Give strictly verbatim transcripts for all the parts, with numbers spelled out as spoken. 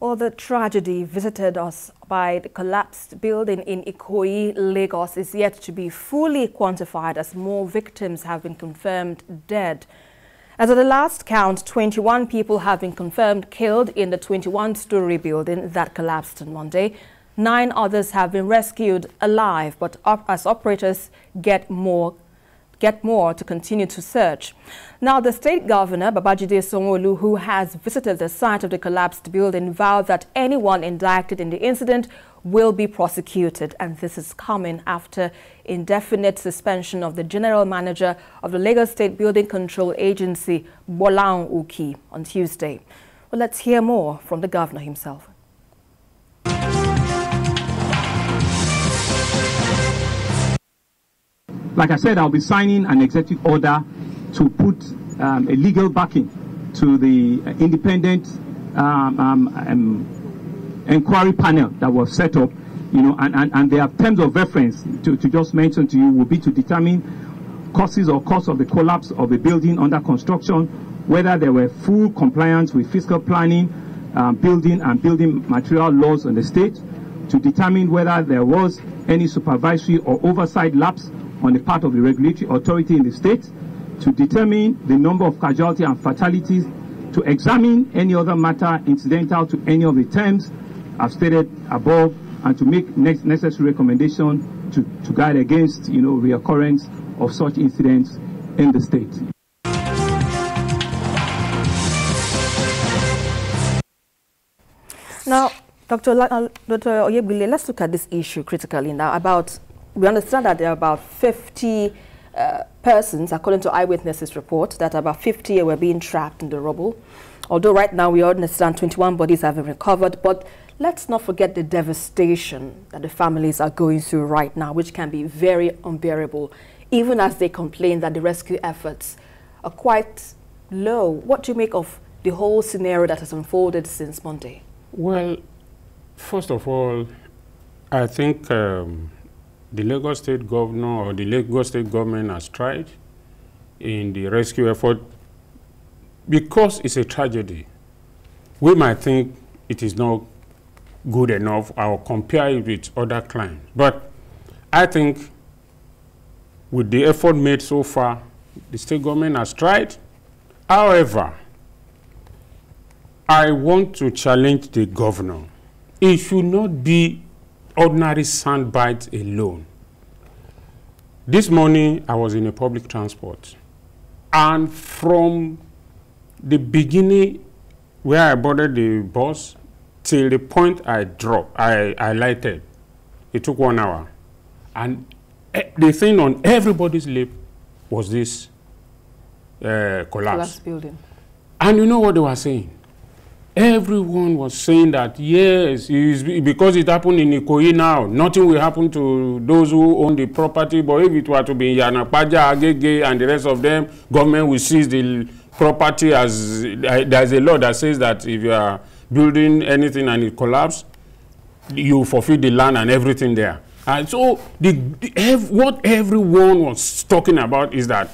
Well, the tragedy visited us by the collapsed building in Ikoyi, Lagos, is yet to be fully quantified as more victims have been confirmed dead. As of the last count, twenty-one people have been confirmed killed in the twenty-one-story building that collapsed on Monday. Nine others have been rescued alive, but up as operators get more get more to continue to search. Now, the state governor, Babajide Sanwo-Olu, who has visited the site of the collapsed building, vowed that anyone indicted in the incident will be prosecuted. And this is coming after indefinite suspension of the general manager of the Lagos State Building Control Agency, Bolaji Eniola, on Tuesday. Well, let's hear more from the governor himself. Like I said, I'll be signing an executive order to put um, a legal backing to the independent um, um, um, inquiry panel that was set up, you know, and, and, and their terms of reference, to, to just mention to you, will be to determine causes or cause of the collapse of a building under construction, whether there were full compliance with fiscal planning, um, building and building material laws in the state, to determine whether there was any supervisory or oversight lapse on the part of the regulatory authority in the state, to determine the number of casualties and fatalities, to examine any other matter incidental to any of the terms I've stated above, and to make next necessary recommendation to, to guide against, you know, reoccurrence of such incidents in the state. Now, Doctor Oyegbile, let's look at this issue critically now. About We understand that there are about fifty uh, persons, according to eyewitnesses' report, that about fifty were being trapped in the rubble. Although right now we understand twenty-one bodies have been recovered, but let's not forget the devastation that the families are going through right now, which can be very unbearable, even as they complain that the rescue efforts are quite low. What do you make of the whole scenario that has unfolded since Monday? Well, first of all, I think Um the Lagos State Governor or the Lagos State Government has tried in the rescue effort. Because it's a tragedy, we might think it is not good enough or compare it with other clients. But I think with the effort made so far, the state government has tried. However, I want to challenge the governor. It should not be ordinary sand bites alone. This morning, I was in a public transport. And from the beginning where I boarded the bus till the point I dropped, I, I lighted, it took one hour. And the thing on everybody's lip was this uh, collapse. collapse building. And you know what they were saying? Everyone was saying that, yes, it is because it happened in Ikoyi now, nothing will happen to those who own the property. But if it were to be in Yanapaja, Agege, and the rest of them, government will seize the property. As uh, there's a law that says that if you are building anything and it collapses, you forfeit the land and everything there. And so the, the, ev what everyone was talking about is that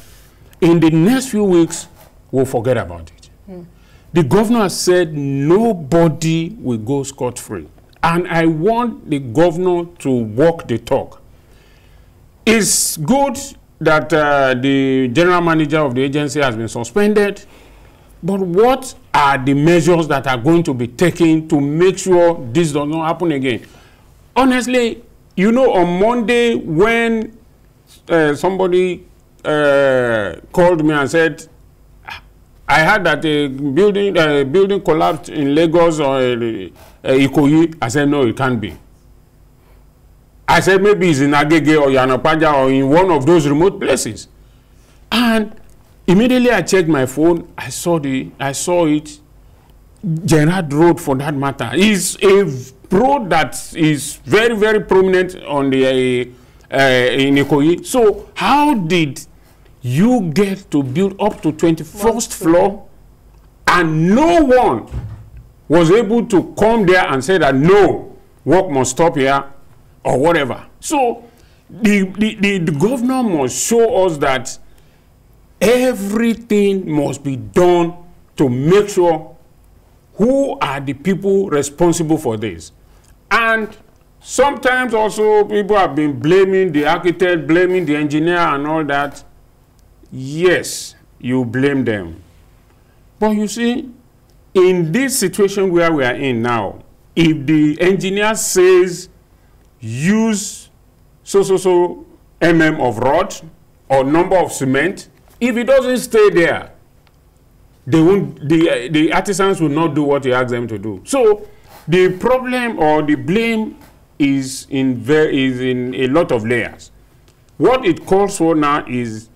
in the next few weeks, we'll forget about it. Mm. The governor said nobody will go scot-free. And I want the governor to walk the talk. It's good that uh, the general manager of the agency has been suspended. But what are the measures that are going to be taken to make sure this does not happen again? Honestly, you know, on Monday when uh, somebody uh, called me and said, I heard that a building, a building collapsed in Lagos or Ikoyi. I said, no, it can't be. I said, maybe it's in Agege or Yanapaja or in one of those remote places. And immediately I checked my phone. I saw, the, I saw it. Gerard Road, for that matter, is a road that is very, very prominent on the, uh, uh, in Ikoyi. So how did you get to build up to twenty-first floor, and no one was able to come there and say that, no, work must stop here, or whatever. So the, the, the, the governor must show us that everything must be done to make sure who are the people responsible for this? And sometimes also people have been blaming the architect, blaming the engineer and all that. Yes, you blame them. But you see, in this situation where we are in now, if the engineer says use so, so, so mm of rod or number of cement, if it doesn't stay there, they won't, the, the artisans will not do what you ask them to do. So the problem or the blame is in, ver is in a lot of layers. What it calls for now is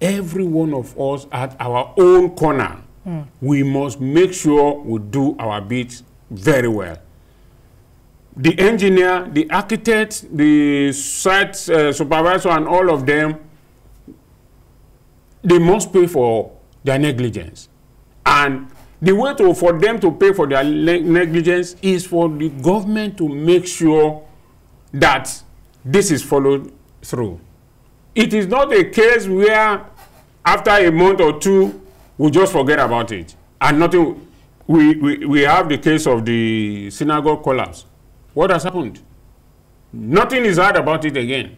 every one of us at our own corner. Mm. We must make sure we do our bit very well. The engineer, the architect, the site uh, supervisor and all of them, they must pay for their negligence. And the way to, for them to pay for their negligence is for the government to make sure that this is followed through. It is not a case where after a month or two, we just forget about it. And nothing, we, we, we have the case of the synagogue collapse. What has happened? Nothing is heard about it again.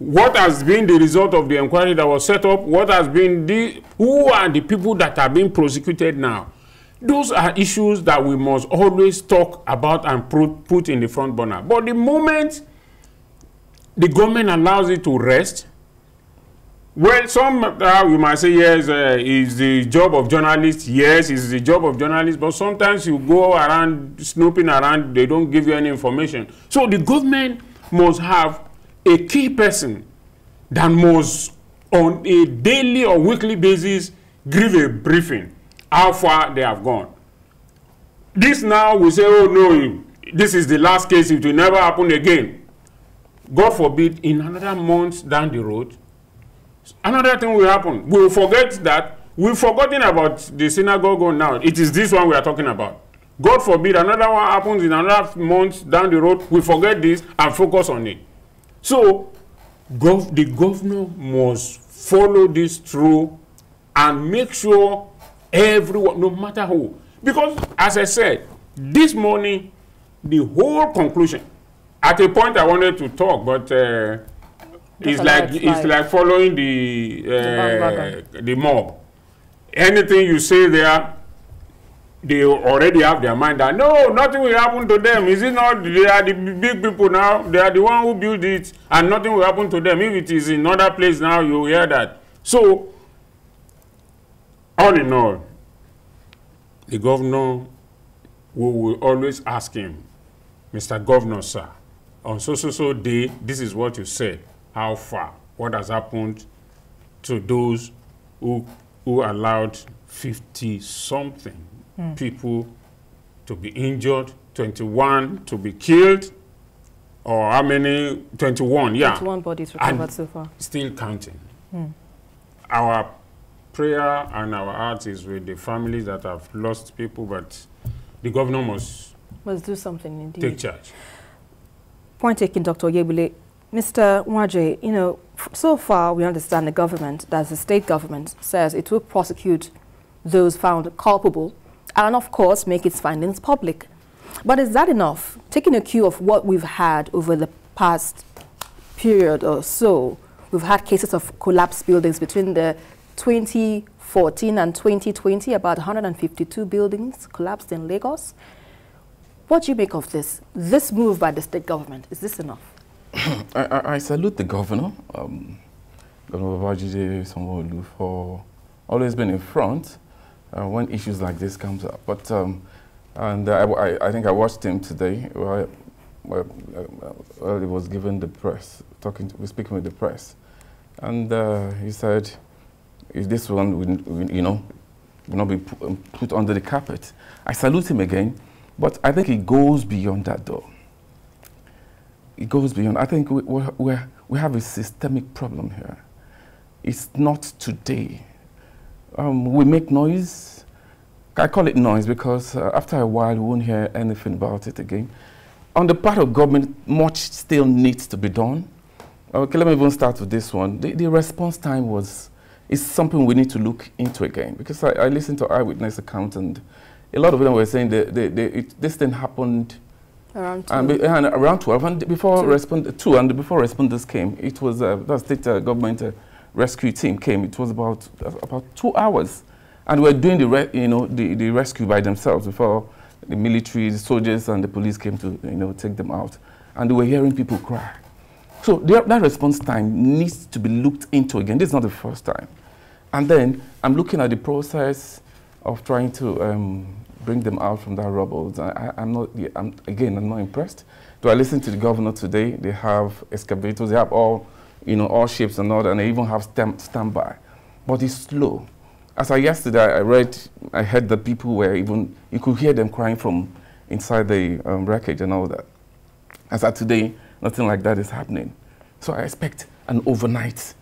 What has been the result of the inquiry that was set up? What has been the, who are the people that are being prosecuted now? Those are issues that we must always talk about and put in the front burner. But the moment the government allows it to rest, well, some uh, you might say, yes, uh, it's the job of journalists. Yes, it's the job of journalists. But sometimes you go around, snooping around, they don't give you any information. So the government must have a key person that must, on a daily or weekly basis, give a briefing, how far they have gone. This now, we say, oh, no, this is the last case. It will never happen again. God forbid, in another month down the road, another thing will happen. We will forget that. We've forgotten about the synagogue now. It is this one we are talking about. God forbid, another one happens in another month down the road. We forget this and focus on it. So, gov the governor must follow this through and make sure everyone, no matter who. Because, as I said, this morning, the whole conclusion, at a point I wanted to talk, but uh, it's, like, it's like following the, uh, the mob. Anything you say there, they already have their mind that, no, nothing will happen to them. Is it not? They are the big people now. They are the one who built it, and nothing will happen to them. If it is in another place now, you hear that. So, all in all, the governor, we will always ask him, Mister Governor, sir, on so-so-so day, this is what you said. How far? What has happened to those who, who allowed fifty-something Mm. people to be injured, twenty-one to be killed, or how many? twenty-one, yeah. twenty-one bodies recovered so far. Still counting. Mm. Our prayer and our heart is with the families that have lost people, but the governor must, must do something, indeed. Take charge. Point taken, Doctor Oyegbile. Mister Nwaje, you know, so far we understand the government, that's the state government, says it will prosecute those found culpable and, of course, make its findings public. But is that enough? Taking a cue of what we've had over the past period or so, we've had cases of collapsed buildings between the twenty fourteen and twenty twenty, about one hundred fifty-two buildings collapsed in Lagos. What do you make of this? This move by the state government, is this enough? I, I, I salute the governor, um, Governor Babajide Sanwo-Olu, for always being in front Uh, when issues like this comes up. But um, and uh, I, I think I watched him today while, while, while he was given the press, talking, to, speaking with the press. And uh, he said, if this one, we, we, you know, will not be pu put under the carpet. I salute him again, but I think it goes beyond that though. It goes beyond. I think we, we're, we're, we have a systemic problem here. It's not today. Um, we make noise. I call it noise because uh, after a while we won't hear anything about it again. On the part of government, much still needs to be done. Okay, let me even start with this one. The, the response time was is something we need to look into again because I, I listened to eyewitness accounts and a lot of them were saying they, they, they, it, this thing happened around two. And be, and around twelve, and before two. Respond two, and before responders came, it was uh, the state uh, government uh, rescue team came. It was about uh, about two hours, and we were doing the re you know the, the rescue by themselves before the military, the soldiers, and the police came to you know take them out, and they were hearing people cry. So the, that response time needs to be looked into again. This is not the first time. And then I'm looking at the process of trying to um, bring them out from that rubble. I, I'm not, I'm, again, I'm not impressed. Do I listen to the governor today? They have excavators, they have all, you know, all shapes and all that, and they even have stand, standby. But it's slow. As I yesterday, I read, I heard that people were even, you could hear them crying from inside the um, wreckage and all that. As of today, nothing like that is happening. So I expect an overnight,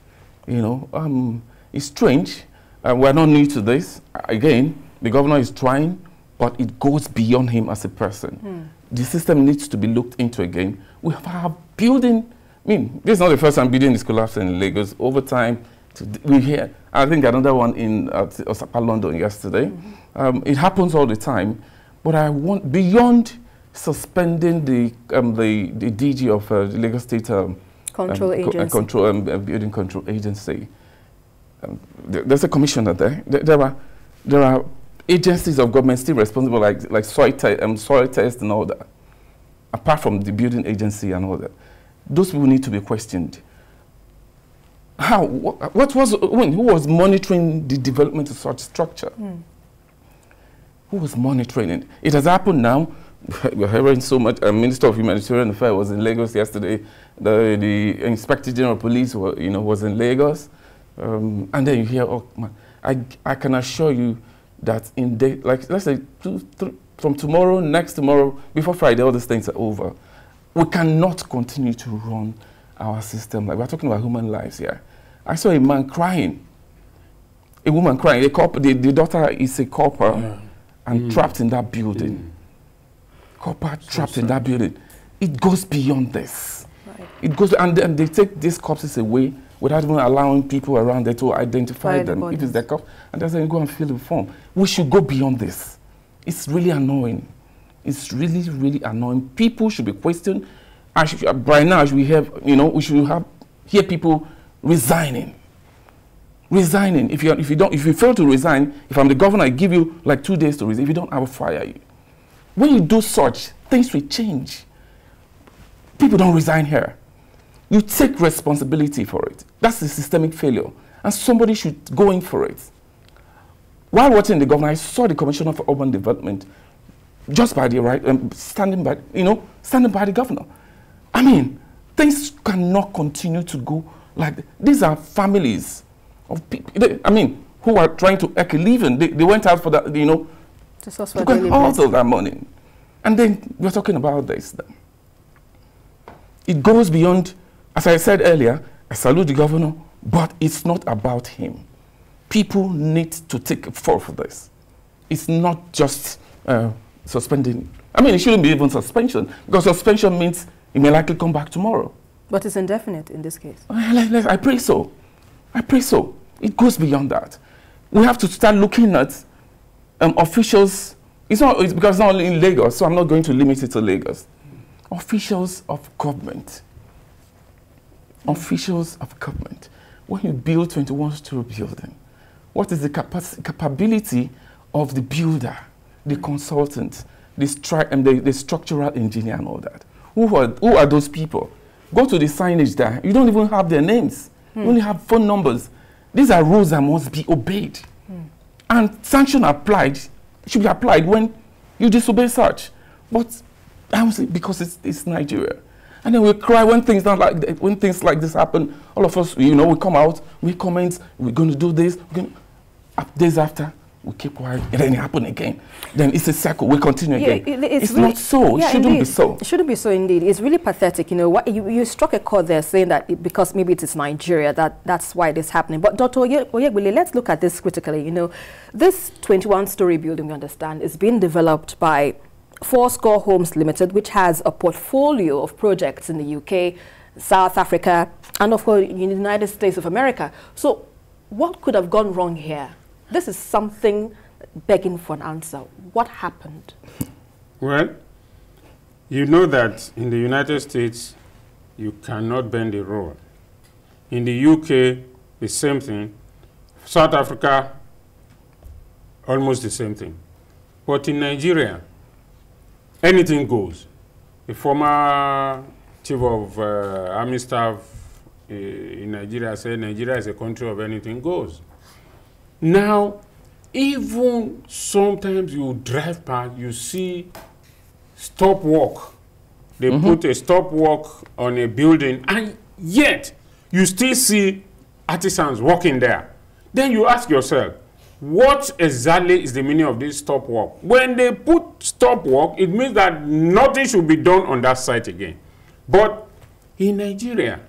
you know. Um, it's strange. Uh, we're not new to this. Again, the governor is trying, but it goes beyond him as a person. Mm. The system needs to be looked into again. We have our building. I mean, this is not the first time building is collapsing in Lagos. Over time, to we hear, I think another one in uh, Osapa, London yesterday. Mm-hmm. um, it happens all the time, but I want, beyond suspending the um, the, the D G of uh, the Lagos State um, Control um, Agency, co uh, control, um, uh, Building Control Agency. Um, th there's a commissioner there. Th there are there are agencies of government still responsible, like like soil te um, soil test and all that. Apart from the building agency and all that, those people need to be questioned. How? Wh what was? When, who was monitoring the development of such structure? Mm. Who was monitoring it? It has happened now. We're hearing so much. Uh, Minister of Humanitarian Affairs was in Lagos yesterday. The, the Inspector General of Police, were, you know, was in Lagos, um, and then you hear, oh, man, I, I can assure you that in day, like let's say two, three, from tomorrow, next tomorrow, before Friday, all these things are over. We cannot continue to run our system like we're talking about human lives here. I saw a man crying, a woman crying. A cop, the, the daughter is a copper, yeah. and mm. trapped in that building. Mm. Copper so trapped sorry. in that building. It goes beyond this. Right. It goes, and then they take these corpses away without even allowing people around there to identify Fired them. Bodies. If it's their corpse, and they say, go and fill the form. We should go beyond this. It's really annoying. It's really, really annoying. People should be questioned. I should, uh, by now, we have, you know, we should have hear people resigning. Resigning. If you if you don't, if you fail to resign, if I'm the governor, I give you like two days to resign. If you don't, I will fire you. When you do such, things will change. People don't resign here. You take responsibility for it. That's a systemic failure. And somebody should go in for it. While watching the governor, I saw the Commissioner for Urban Development just by the right, um, standing by, you know, standing by the governor. I mean, things cannot continue to go like th these are families of people, they, I mean, who are trying to make a living. They, they went out for that, you know, to get all of that money. And then we're talking about this. It goes beyond, as I said earlier, I salute the governor, but it's not about him. People need to take a fall for this. It's not just uh, suspending. I mean, it shouldn't be even suspension, because suspension means it may likely come back tomorrow. But it's indefinite in this case. I, I, I pray so. I pray so. It goes beyond that. We have to start looking at Um, officials, it's not it's because it's not only in Lagos, so I'm not going to limit it to Lagos. Mm. Officials of government. Mm. Officials of government. When you build twenty-one story building, what is the capac capability of the builder, the consultant, the, stri and the, the structural engineer and all that? Who are, who are those people? Go to the signage there. You don't even have their names. Mm. You only have phone numbers. These are rules that must be obeyed. And sanction applied should be applied when you disobey such. But I would say because it's, it's Nigeria, and then we cry when things not like th when things like this happen. All of us, you know, we come out, we comment, we're going to do this. We're gonna, uh, days after, we keep quiet, and then it happens again. Then it's a cycle. We continue yeah, again. It, it's it's really, not so. Yeah, it shouldn't indeed. be so. It shouldn't be so indeed. It's really pathetic. You know, what, you, you struck a chord there, saying that it, because maybe it is Nigeria that that's why this is happening. But Doctor Oyegbile, let's look at this critically. You know, this twenty-one story building, we understand, is being developed by Fourscore Homes Limited, which has a portfolio of projects in the U K, South Africa, and of course, in the United States of America. So, what could have gone wrong here? This is something begging for an answer. What happened? Well, you know that in the United States, you cannot bend the rule. In the U K, the same thing. South Africa, almost the same thing. But in Nigeria, anything goes. The former chief of uh, army staff uh, in Nigeria said Nigeria is a country of anything goes. Now, even sometimes you drive past, you see stop work. They mm-hmm. put a stop work on a building, and yet you still see artisans working there. Then you ask yourself, what exactly is the meaning of this stop work? When they put stop work, it means that nothing should be done on that site again. But in Nigeria,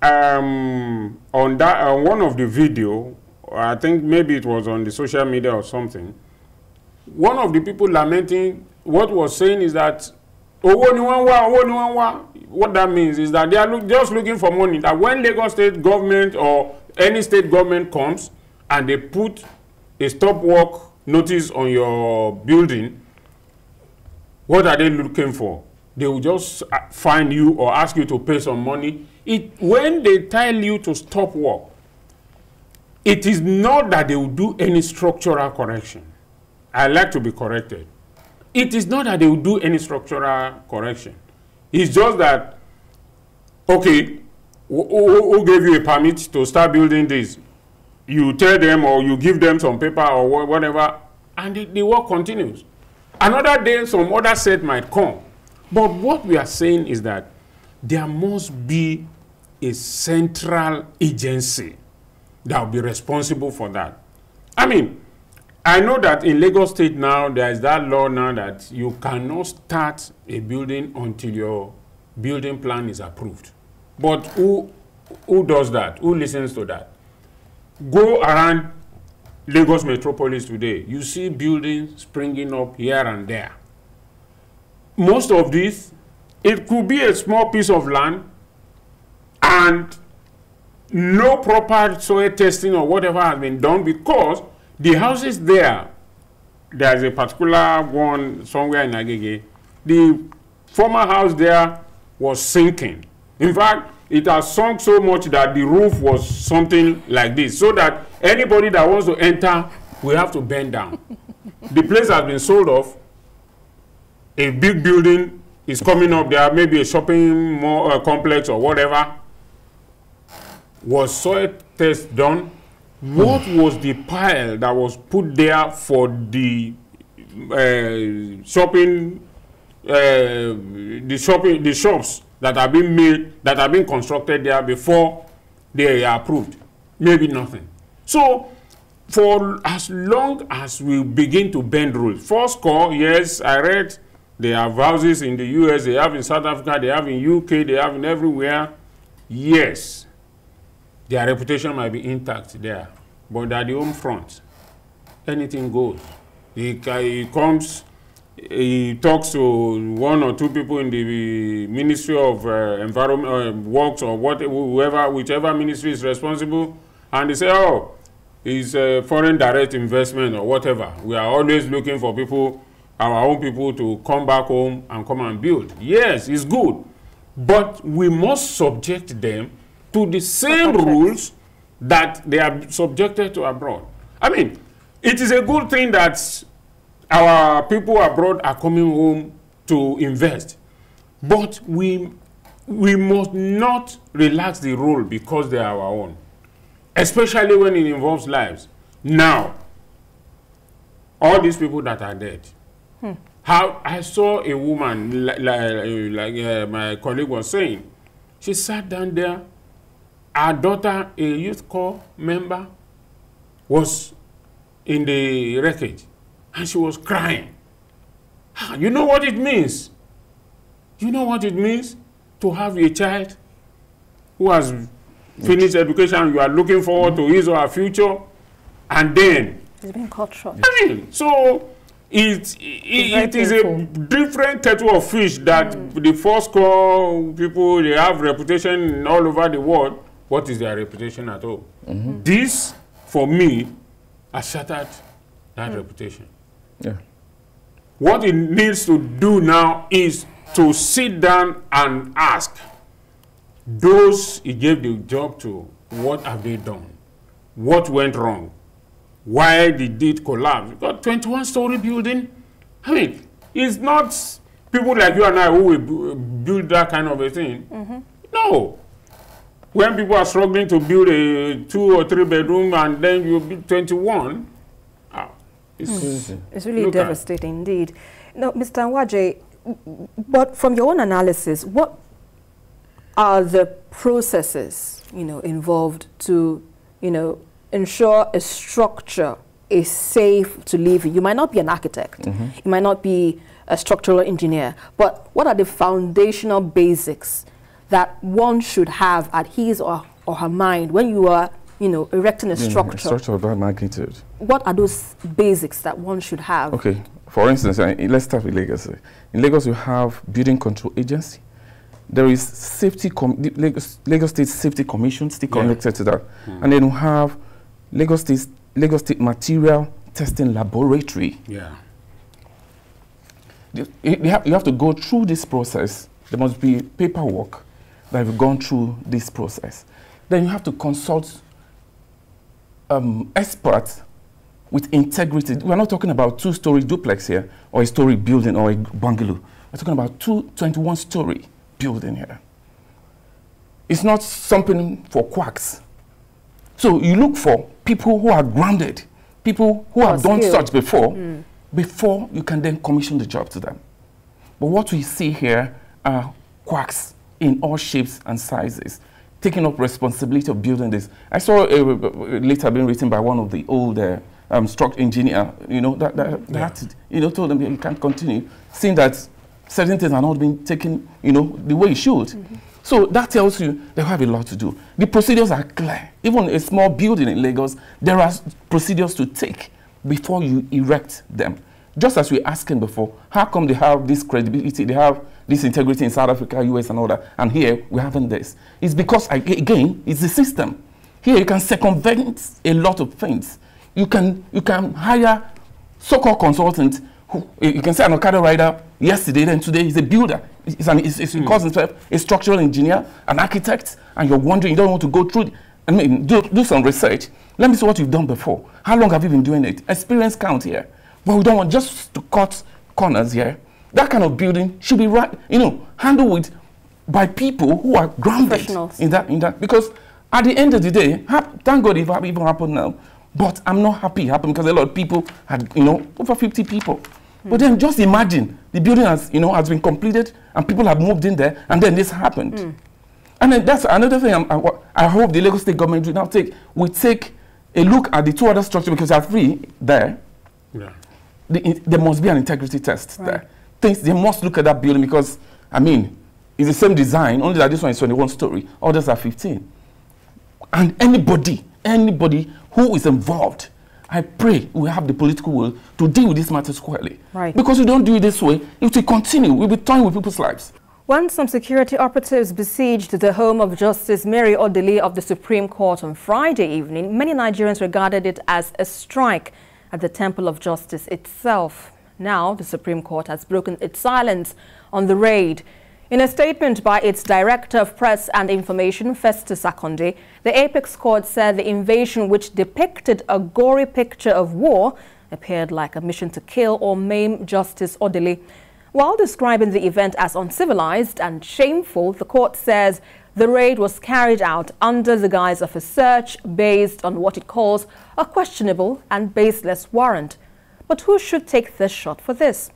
um, on that uh, one of the video, I think maybe it was on the social media or something, one of the people lamenting, what was saying is that, oh, what that means is that they are look, just looking for money. That when Lagos state government or any state government comes and they put a stop work notice on your building, what are they looking for? They will just find you or ask you to pay some money. It, when they tell you to stop work, it is not that they will do any structural correction. I like to be corrected. It is not that they will do any structural correction. It's just that, okay, who, who, who gave you a permit to start building this? You tell them or you give them some paper or whatever, and the, the work continues. Another day, some other set might come. But what we are saying is that there must be a central agency that will be responsible for that. I mean, I know that in Lagos State now, there is that law now that you cannot start a building until your building plan is approved. But who, who does that? Who listens to that? Go around Lagos metropolis today. You see buildings springing up here and there. Most of this, it could be a small piece of land and no proper soil testing or whatever has been done, because the houses there, there is a particular one somewhere in Agege. The former house there was sinking. In fact, it has sunk so much that the roof was something like this, so that anybody that wants to enter will have to bend down. The place has been sold off. A big building is coming up there, maybe a shopping mall, uh, complex or whatever. Was soil test done? What was the pile that was put there for the uh, shopping, uh, the shopping, the shops that have been made, that have been constructed there before they are approved? Maybe nothing. So, for as long as we begin to bend rules, Fourscore, yes, I read they have houses in the U S, they have in South Africa, they have in U K, they have in everywhere. Yes. Their reputation might be intact there, but at the home front, anything goes. He, he comes, he talks to one or two people in the Ministry of uh, Environment, uh, Works, or what, whoever, whichever ministry is responsible, and they say, oh, it's uh, foreign direct investment or whatever. We are always looking for people, our own people, to come back home and come and build. Yes, it's good, but we must subject them to the same rules that they are subjected to abroad. I mean, it is a good thing that our people abroad are coming home to invest, but we, we must not relax the rule because they are our own, especially when it involves lives. Now, all these people that are dead, hmm. how I saw a woman, like, like uh, my colleague was saying, she sat down there. Our daughter, a youth corps member, was in the wreckage, and she was crying. You know what it means? You know what it means to have a child who has finished education, you are looking forward to his or her future, and then... It's been cut short. I mean, so it, it, it is a different kettle of fish that mm. the Fourscore people, they have reputation all over the world. What is their reputation at all? Mm-hmm. This, for me, has shattered that mm. reputation. Yeah. What it needs to do now is to sit down and ask those he gave the job to, what have they done? What went wrong? Why did it collapse? We've got twenty-one story building. I mean, it's not people like you and I who will build that kind of a thing. Mm-hmm. No. When people are struggling to build a two or three bedroom and then you build twenty-one, oh, it's, mm. it's really devastating indeed. Now, Mister Nwaje, but from your own analysis, what are the processes, you know, involved to, you know, ensure a structure is safe to live in? You might not be an architect, mm-hmm. you might not be a structural engineer, but what are the foundational basics that one should have at his or, or her mind when you are, you know, erecting a structure? Mm, a structure of that magnitude. What are those basics that one should have? Okay, for instance, uh, let's start with Lagos. In Lagos, you have Building Control Agency. There is safety, com Lagos, Lagos State Safety Commission, still connected yeah. to that. Mm. And then you have Lagos State, Lagos State Material Testing Laboratory. Yeah. You, you, have, you have to go through this process. There must be paperwork that have gone through this process. Then you have to consult um, experts with integrity. We're not talking about two-story duplex here, or a story building, or a bungalow. We're talking about two twenty-one story building here. It's not something for quacks. So you look for people who are grounded, people who have done such before, mm. before you can then commission the job to them. But what we see here are quacks in all shapes and sizes, taking up responsibility of building this. I saw a, a letter being written by one of the old uh, um, structural engineer, you know, that, that, yeah. that you know, told them you can't continue, seeing that certain things are not being taken, you know, the way it should. Mm-hmm. So that tells you they have a lot to do. The procedures are clear. Even a small building in Lagos, there are procedures to take before you erect them. Just as we asked him before, how come they have this credibility, they have this integrity in South Africa, U S and all that, and here we haven't this? It's because, again, it's the system. Here you can circumvent a lot of things. You can, you can hire so-called consultants who, you can say an Okada rider yesterday, then today he's a builder. It's, an, it's, it's because mm. himself a structural engineer, an architect, and you're wondering, you don't want to go through, I mean, do, do some research. Let me see what you've done before. How long have you been doing it? Experience count here. But we don't want just to cut corners here. That kind of building should be right, you know, handled with by people who are grounded in that, in that. Because at the end of the day, thank God it even happened now. But I'm not happy it happened because a lot of people had, you know, over fifty people. Mm. But then just imagine the building has, you know, has been completed and people have moved in there, and then this happened. Mm. And then that's another thing. I'm, I, I hope the Lagos State government will now take will take a look at the two other structures, because there are three there. Yeah. The, there must be an integrity test right. there. Things, they must look at that building because, I mean, it's the same design, only that this one is twenty-one story, others are fifteen. And anybody, anybody who is involved, I pray we have the political will to deal with this matter squarely. Right. Because we don't do it this way, if we continue, we'll be toying with people's lives. When some security operatives besieged the home of Justice Mary Odili of the Supreme Court on Friday evening, many Nigerians regarded it as a strike at the Temple of Justice itself. Now, the Supreme Court has broken its silence on the raid. In a statement by its Director of Press and Information, Festus Sakonde, the Apex Court said the invasion, which depicted a gory picture of war, appeared like a mission to kill or maim Justice Odili. While describing the event as uncivilized and shameful, the court says the raid was carried out under the guise of a search based on what it calls a questionable and baseless warrant. But who should take the shot for this?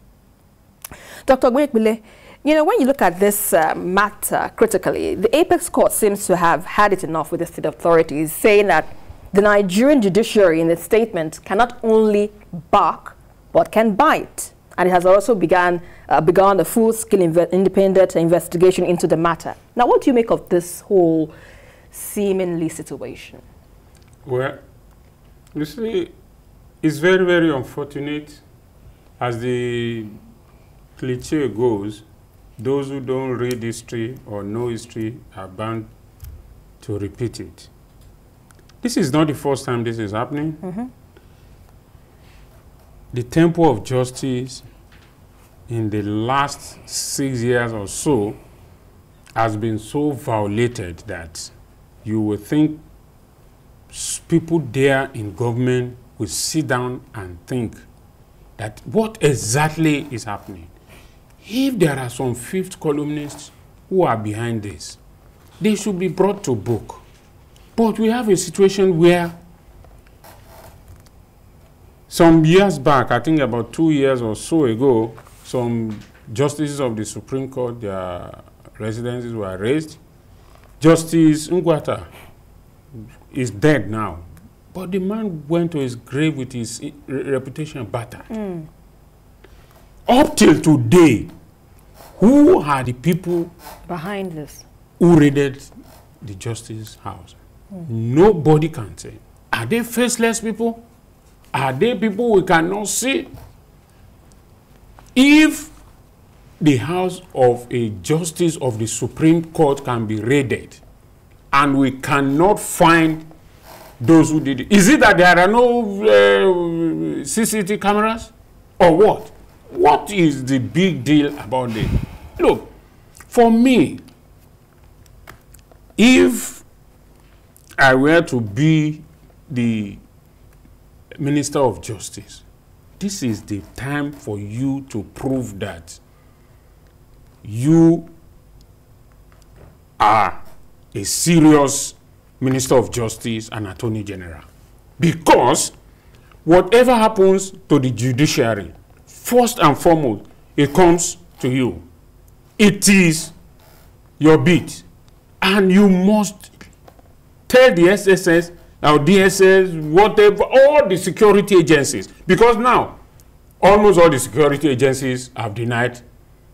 Doctor Oyegbile, you know, when you look at this uh, matter critically, the Apex Court seems to have had it enough with the state authorities, saying that the Nigerian judiciary in its statement cannot only bark, but can bite. And it has also begun, uh, begun a full-scale inve independent investigation into the matter. Now, what do you make of this whole seemingly situation? Well, you see, it's very, very unfortunate. As the cliche goes, those who don't read history or know history are bound to repeat it. This is not the first time this is happening. Mm-hmm. the temple of justice in the last six years or so has been so violated that you will think people there in government will sit down and think that what exactly is happening. If there are some fifth columnists who are behind this, they should be brought to book. But we have a situation where some years back, I think about two years or so ago, some justices of the Supreme Court, their residences were raised. Justice Ngwuta is dead now. But the man went to his grave with his reputation battered. Mm. Up till today, who are the people behind this who raided the justice house? Mm. Nobody can say. Are they faceless people? Are they people we cannot see? If the house of a justice of the Supreme Court can be raided and we cannot find those who did it, is it that there are no uh, C C T V cameras or what? What is the big deal about it? Look, for me, if I were to be the Minister of Justice, this is the time for you to prove that you are a serious Minister of Justice and Attorney General. Because whatever happens to the judiciary, first and foremost, it comes to you. It is your beat. And you must tell the S S S, our D S S, whatever, all the security agencies. Because now, almost all the security agencies have denied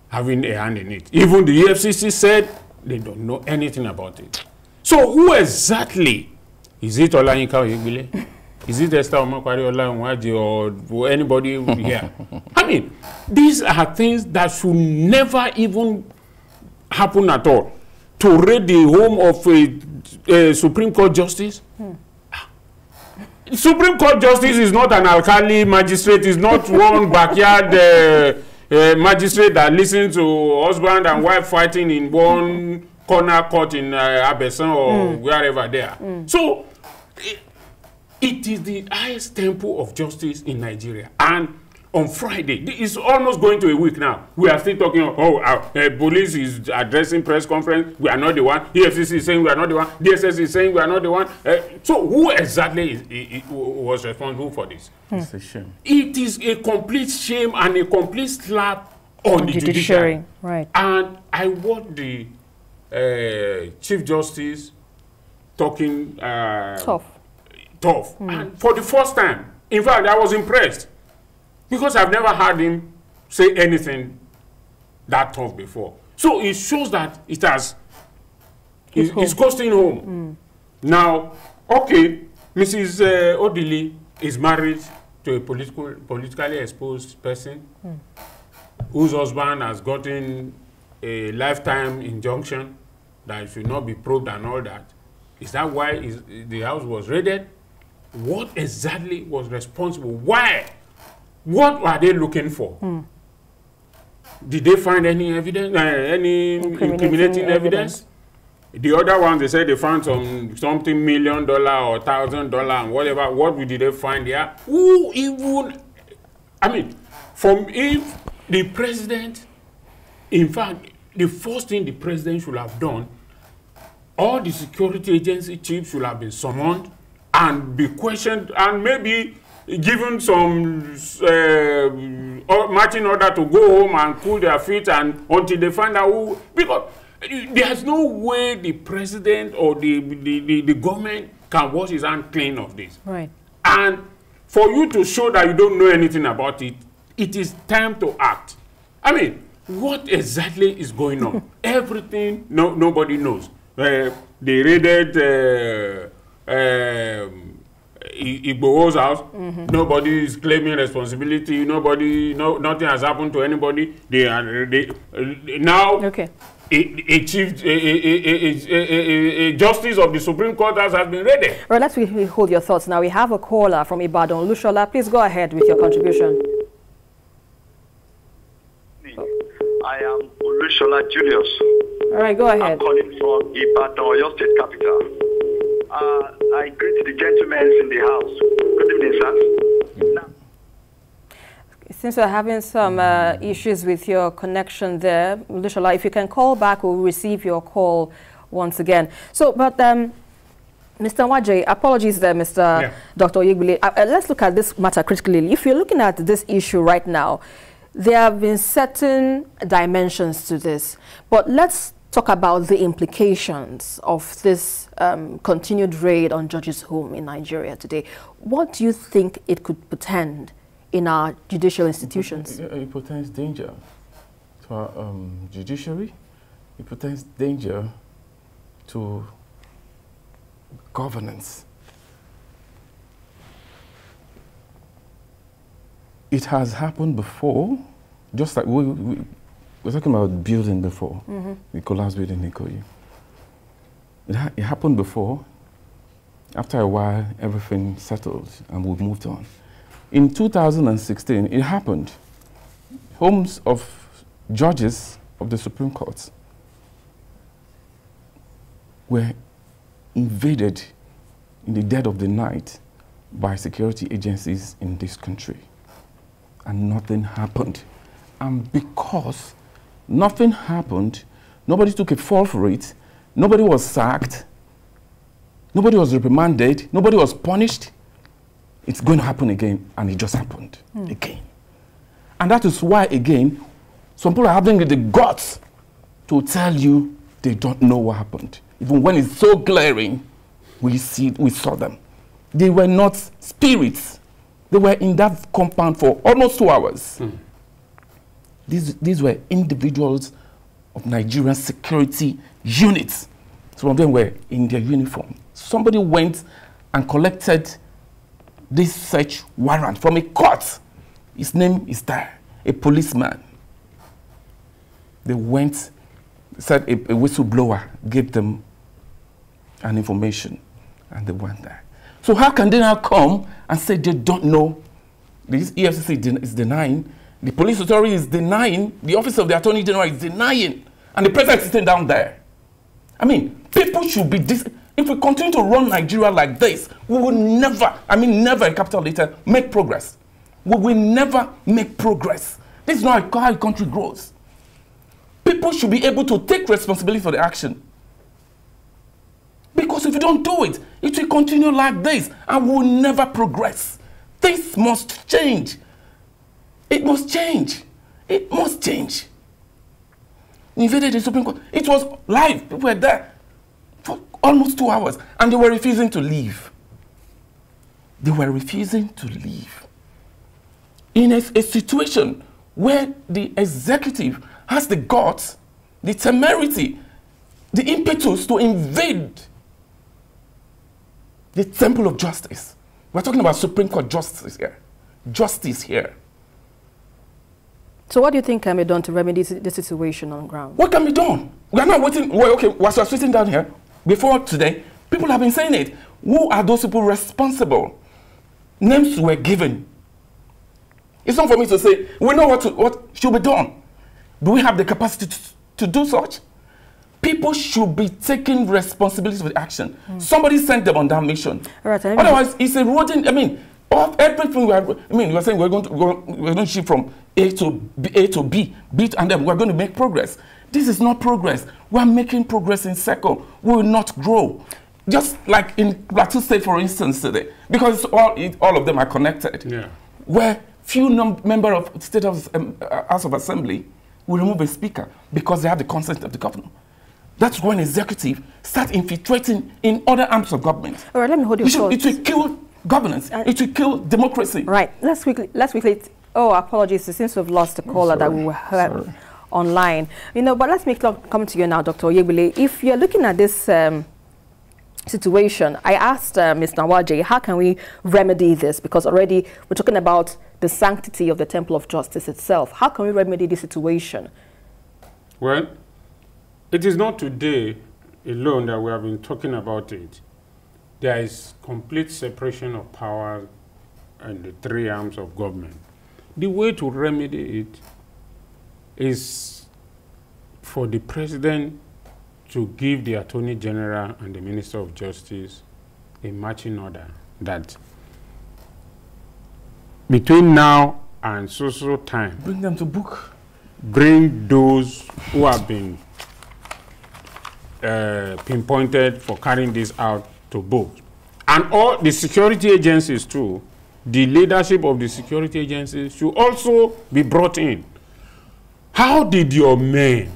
having a hand in it. Even the E F C C said they don't know anything about it. So who exactly? Is it Olayinka Oyegbile? Is it Esther Omakwari Olanwaji or anybody here? I mean, these are things that should never even happen at all. To raid the home of a, a Supreme Court justice? Hmm. Supreme Court justice is not an alkali magistrate, is not one backyard uh, uh, magistrate that listens to husband and wife fighting in one corner court in uh, Abesan or mm. wherever they are. Mm. So, it, it is the highest temple of justice in Nigeria. And on Friday, it's almost going to a week now, we are still talking about, oh, our, uh, police is addressing press conference, we are not the one, E F C C is saying we are not the one, D S S is saying we are not the one. Uh, so who exactly is, is, is, was responsible for this? Hmm. It's a shame. It is a complete shame and a complete slap on, on the judiciary. judiciary. Right. And I want the uh, Chief Justice talking uh, tough. tough. Hmm. And for the first time, in fact, I was impressed. Because I've never heard him say anything that tough before. So it shows that it has, it's, it's costing home. Mm. Now, okay, Missus Uh, Odili is married to a political, politically exposed person mm. whose husband has gotten a lifetime injunction that should not be probed and all that. Is that why is, the house was raided? What exactly was responsible? Why? What were they looking for? Mm. Did they find any evidence, uh, any incriminating, incriminating evidence? evidence? The other one, they said they found some something million dollar or thousand dollar and whatever. What did they find there? Who even? I mean, from if the president, in fact, the first thing the president should have done, all the security agency chiefs should have been summoned and be questioned and maybe given some uh, marching order to go home and cool their feet and until they find out who, because there's no way the president or the, the, the, the government can wash his hands clean of this. Right. And for you to show that you don't know anything about it, it is time to act. I mean, what exactly is going on? Everything, no, nobody knows. Uh, they raided uh, um, Igbo's house, mm-hmm. nobody is claiming responsibility, nobody, no, nothing has happened to anybody. They are they, uh, now okay. a, a chief, a, a, a, a, a justice of the Supreme Court has been raided. All right, let's hold your thoughts now. We have a caller from Ibadan, Olushola. Please go ahead with your contribution. I am Olushola Julius. All right, go ahead. I'm calling from Ibadan, Oyo State Capital. Uh, I greet the gentlemen in the house. Good evening, sir. Now, since we're having some uh, issues with your connection there, Olushola, if you can call back, we'll receive your call once again. So, but um, Mister Nwaje, apologies there, Mister Yeah. Doctor Oyegbile. Uh, uh, let's look at this matter critically. If you're looking at this issue right now, there have been certain dimensions to this, but let's talk about the implications of this um, continued raid on judges' home in Nigeria today. What do you think it could portend in our judicial institutions? It, it, it portends danger to our um, judiciary. It portends danger to governance. It has happened before, just like we, we were talking about building before, mm-hmm. the collapse building in Ikoyi. It, ha it happened before. After a while, everything settled and we moved on. In two thousand sixteen, it happened. Homes of judges of the Supreme Court were invaded in the dead of the night by security agencies in this country. And nothing happened. And because nothing happened, nobody took a fall for it, nobody was sacked, nobody was reprimanded, nobody was punished, it's going to happen again, and it just happened mm. again. And that is why, again, some people are having the guts to tell you they don't know what happened. Even when it's so glaring, we, see, we saw them. They were not spirits. They were in that compound for almost two hours. Mm. These, these were individuals of Nigerian security units. Some of them were in their uniform. Somebody went and collected this search warrant from a court. His name is there, a policeman. They went, said a, a whistleblower gave them an information, and they went there. So how can they now come and say they don't know? The E F C C is denying, the police authority is denying, the office of the attorney general is denying, and the president is sitting down there. I mean, people should be, dis if we continue to run Nigeria like this, we will never, I mean never in capital letter, make progress. We will never make progress. This is not how a country grows. People should be able to take responsibility for the action. Because if you don't do it, it will continue like this and will never progress. Things must change. It must change. It must change. Invaded the Supreme Court. It was live. People were there for almost two hours and they were refusing to leave. They were refusing to leave. In a, a situation where the executive has the guts, the temerity, the impetus to invade the temple of justice. We're talking about Supreme Court justice here. Justice here. So what do you think can be done to remedy the situation on ground? What can be done? We're not waiting. Well, okay, whilst we're sitting down here, before today, people have been saying it. Who are those people responsible? Names were given. It's not for me to say, we know what, to, what should be done. Do we have the capacity to, to do such? People should be taking responsibility for the action. Mm. Somebody sent them on that mission. Right, I mean, otherwise, it's eroding. I mean, of everything we are. I mean, we are saying we're going to we're, we're going to shift from A to B, A to B, B to, and then we're going to make progress. This is not progress. We are making progress in circle. We will not grow. Just like in Plateau State, for instance, today, because all it, all of them are connected. Yeah. Where few member of State House, um, House of Assembly will remove a speaker because they have the consent of the governor. That's when executive start infiltrating in other arms of government. All right, let me hold your thoughts. It will kill governance. Uh, it will kill democracy. Right. Let's quickly. Let's quickly. Oh, apologies. Since we've lost the caller that we heard sorry. online, you know. But let's make come to you now, Doctor Oyegbile. If you're looking at this um, situation, I asked uh, Miz Nwaje, how can we remedy this? Because already we're talking about the sanctity of the temple of justice itself. How can we remedy this situation? Well. It is not today alone that we have been talking about it. There is complete separation of power and the three arms of government. The way to remedy it is for the president to give the Attorney General and the Minister of Justice a marching order that between now and so-so time, bring them to book. Bring those who have been uh, pinpointed for carrying this out to book. And all the security agencies too, the leadership of the security agencies should also be brought in. How did your men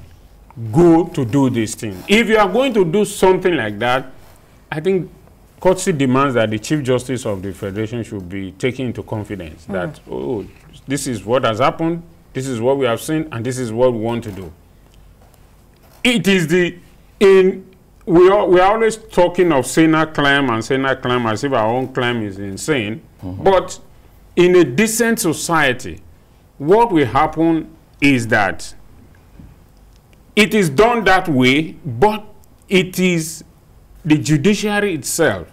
go to do this thing? If you are going to do something like that, I think courtesy demands that the Chief Justice of the Federation should be taken into confidence mm. that, oh, this is what has happened, this is what we have seen, and this is what we want to do. It is the, in, we are, we are always talking of Sena climb and Sena climb as if our own climb is insane, mm-hmm. but in a decent society, what will happen is that it is done that way, but it is the judiciary itself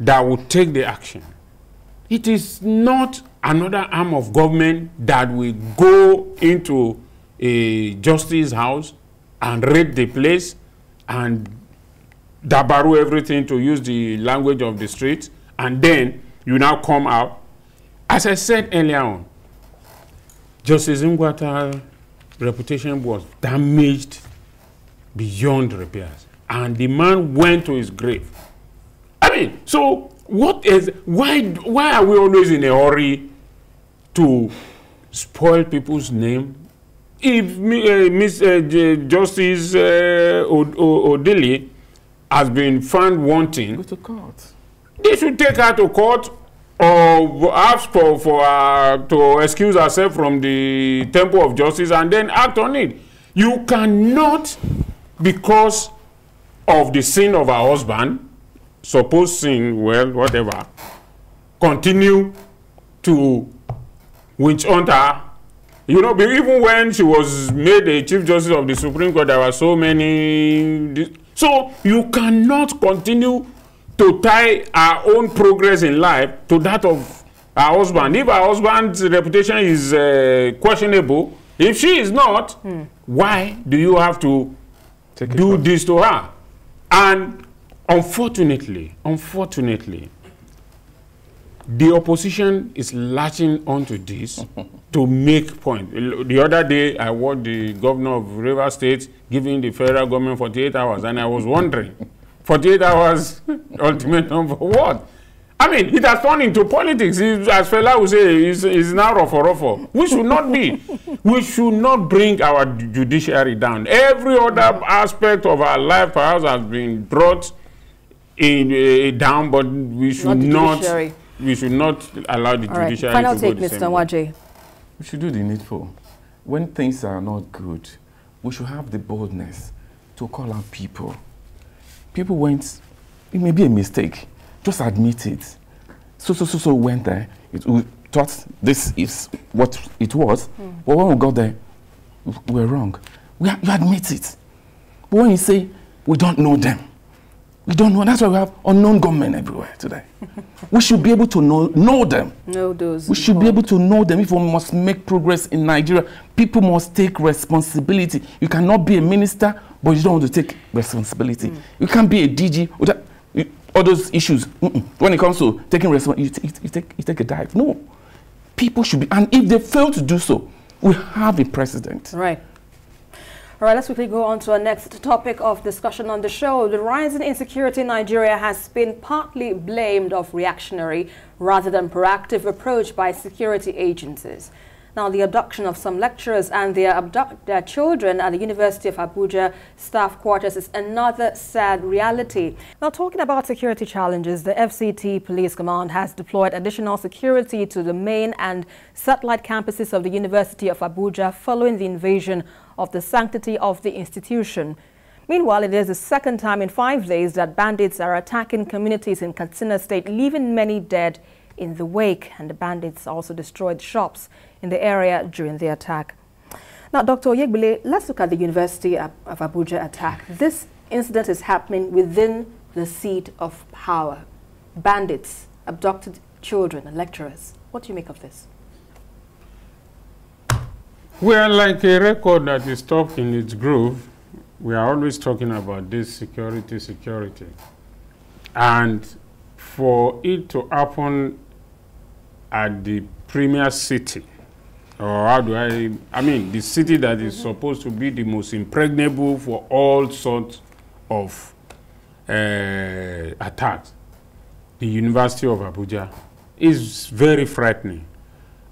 that will take the action. It is not another arm of government that will go into a justice house and raid the place and dabaru everything, to use the language of the street, and then you now come out. As I said earlier on, Justice Ngwuta reputation was damaged beyond repairs, and the man went to his grave. I mean, so what is why why are we always in a hurry to spoil people's name? If uh, Miss uh, Justice uh, Odili has been found wanting, go to court. They should take her to court, or ask for, for uh, to excuse herself from the temple of justice and then act on it. You cannot, because of the sin of her husband, suppose sin, well, whatever, continue to witch hunt her. You know, even when she was made a Chief Justice of the Supreme Court, there were so many. So you cannot continue to tie our own progress in life to that of our husband. If our husband's reputation is uh, questionable, if she is not, hmm. why do you have to Take do this to her? And unfortunately, unfortunately, the opposition is latching onto this to make point. The other day, I watched the governor of Rivers State giving the federal government forty-eight hours, and I was wondering, forty-eight hours ultimatum for what? I mean, it has turned into politics. It, as Fela would say, it's, it's now ruffo ruffo. We should not be. We should not bring our judiciary down. Every other aspect of our life perhaps has been brought in, uh, down, but we should not, not we should not allow the All judiciary right. Final to take, go the Mister same Nwaje. Way. We should do the needful. When things are not good, we should have the boldness to call out people. People went, it may be a mistake, just admit it. So, so, so, so went there, it, we thought this is what it was, mm. but when we got there, we were wrong. We, you admit it. But when you say, we don't know them, we don't know, that's why we have unknown government everywhere today. We should be able to know, know them. Know those. We should be able to know them if we must make progress in Nigeria. People must take responsibility. You cannot be a minister, but you don't want to take responsibility. Mm. You can't be a D G, without, you, all those issues. Mm-mm. When it comes to taking responsibility, you, you, take, you take a dive. No. People should be, and if they fail to do so, we have a precedent. Right. All right, let's quickly go on to our next topic of discussion on the show. The rise in insecurity in Nigeria has been partly blamed of reactionary rather than proactive approach by security agencies. Now, the abduction of some lecturers and their, abduct their children at the University of Abuja staff quarters is another sad reality. Now, talking about security challenges, the F C T Police Command has deployed additional security to the main and satellite campuses of the University of Abuja following the invasion of the sanctity of the institution. Meanwhile, it is the second time in five days that bandits are attacking communities in Katsina State, leaving many dead in the wake, and the bandits also destroyed shops in the area during the attack. Now, Doctor Oyegbile, let's look at the University of Abuja attack. This incident is happening within the seat of power. Bandits abducted children and lecturers. What do you make of this? We are like a record that is stuck in its groove. We are always talking about this security, security. And for it to happen at the premier city, or how do I, I mean, the city that is supposed to be the most impregnable for all sorts of uh, attacks, the University of Abuja, is very frightening.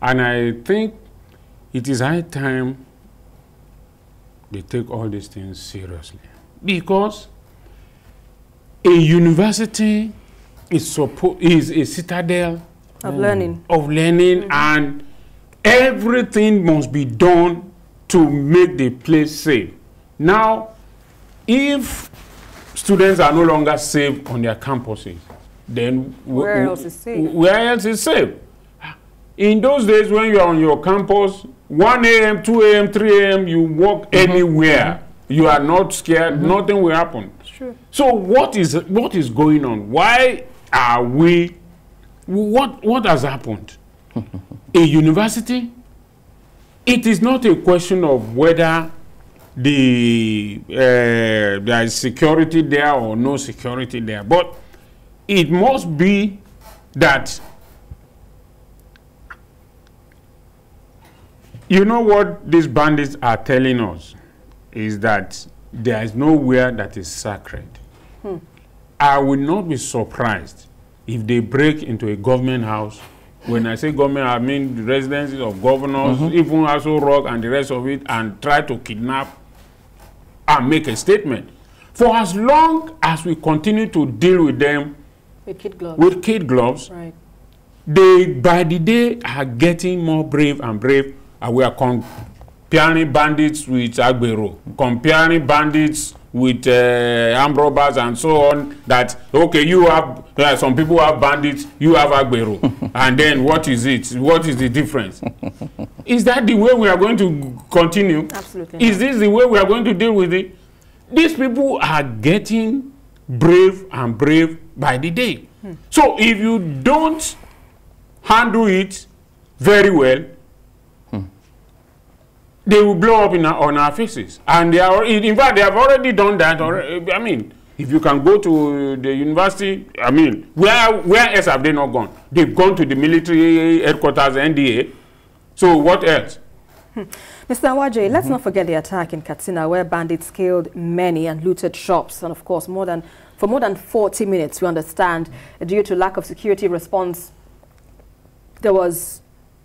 And I think it is high time they take all these things seriously. Because a university is, is a citadel of mm. learning, of learning mm-hmm. and everything must be done to make the place safe. Now, if students are no longer safe on their campuses, then where else is safe? Where else is safe? In those days when you are on your campus, one A M, two A M, three A M, you walk mm-hmm. anywhere. Mm-hmm. You are not scared. Mm-hmm. Nothing will happen. Sure. So what is what is going on? Why are we? What what has happened? A university. It is not a question of whether the uh, there is security there or no security there, but it must be that. You know what these bandits are telling us is that there is nowhere that is sacred. Hmm. I will not be surprised if they break into a government house. When I say government, I mean the residences of governors, mm-hmm. even Aso Rock and the rest of it, and try to kidnap and make a statement. For as long as we continue to deal with them with kid gloves, with kid gloves right. they by the day are getting more brave and brave. And we are comparing bandits with Agbero, comparing bandits with uh, armed robbers and so on. That, okay, you have, uh, some people have bandits, you have Agbero. And then what is it? What is the difference? Is that the way we are going to continue? Absolutely. Is this the way we are going to deal with it? These people are getting brave and brave by the day. Hmm. So if you don't handle it very well, they will blow up in our, on our faces. And they are, in fact, they have already done that. Already. I mean, if you can go to the university, I mean, where, where else have they not gone? They've gone to the military headquarters, N D A. So what else? Hmm. Mister Nwaje, mm-hmm. let's not forget the attack in Katsina, where bandits killed many and looted shops. And of course, more than, for more than forty minutes, we understand, mm-hmm. due to lack of security response, there was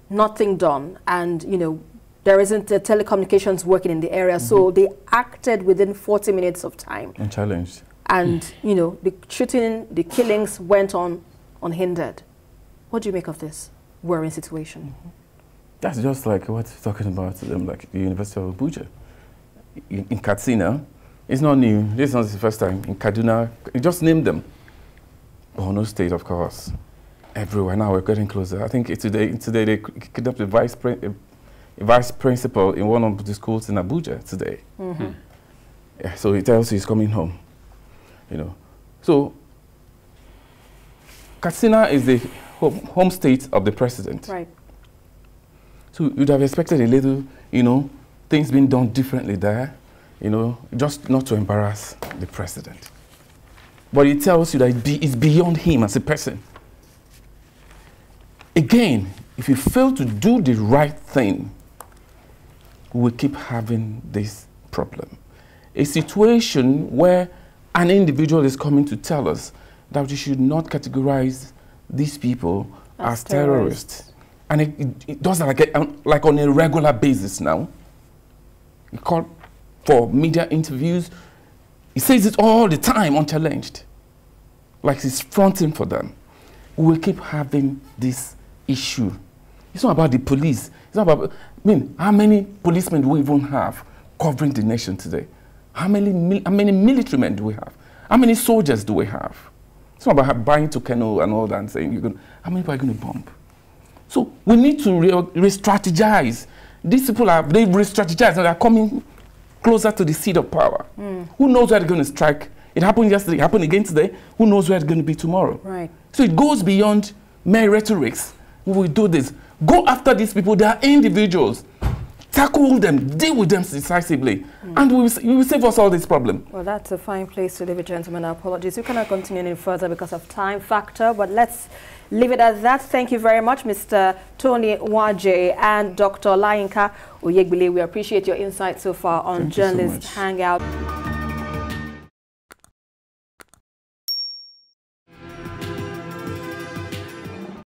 nothing done. And, you know, there isn't uh, telecommunications working in the area, mm-hmm. so they acted within forty minutes of time. And challenged. And, you know, the shooting, the killings went on unhindered. What do you make of this worrying situation? Mm-hmm. That's just like what you're talking about, um, like the University of Abuja. In, in Katsina, it's not new, this is not the first time. In Kaduna, you just name them. Borno State, of course. Everywhere now, we're getting closer. I think today, today they kidnapped the vice president, vice principal in one of the schools in Abuja today. Mm-hmm. Yeah, so he tells you he's coming home, you know. So Katsina is the home, home state of the president. Right. So you'd have expected a little, you know, things being done differently there, you know, just not to embarrass the president. But he tells you that it be, it's beyond him as a person. Again, if you fail to do the right thing, we keep having this problem. A situation where an individual is coming to tell us that we should not categorize these people as, as terrorists. terrorists. And it, it, it does that like, a, like on a regular basis now. He called for media interviews. He says it all the time, unchallenged. Like he's fronting for them. We keep having this issue. It's not about the police. It's not about, I mean, how many policemen do we even have covering the nation today? How many, how many military men do we have? How many soldiers do we have? It's not about buying to Kano and all that and saying, you're gonna, how many people are going to bomb? So we need to re-strategize. These people, are, they re-strategize and they're coming closer to the seat of power. Mm. Who knows where they're going to strike? It happened yesterday, it happened again today. Who knows where it's going to be tomorrow? Right. So it goes beyond mere rhetorics. We will do this. Go after these people. They are individuals. tackle them, deal with them decisively, mm. and we will, we will save us all this problem. Well, that's a fine place to leave it, gentlemen. Our apologies. We cannot continue any further because of time factor, but let's leave it at that. Thank you very much, Mister Tony Waje and Doctor Olayinka Oyegbile. We appreciate your insight so far on Journalist Hangout.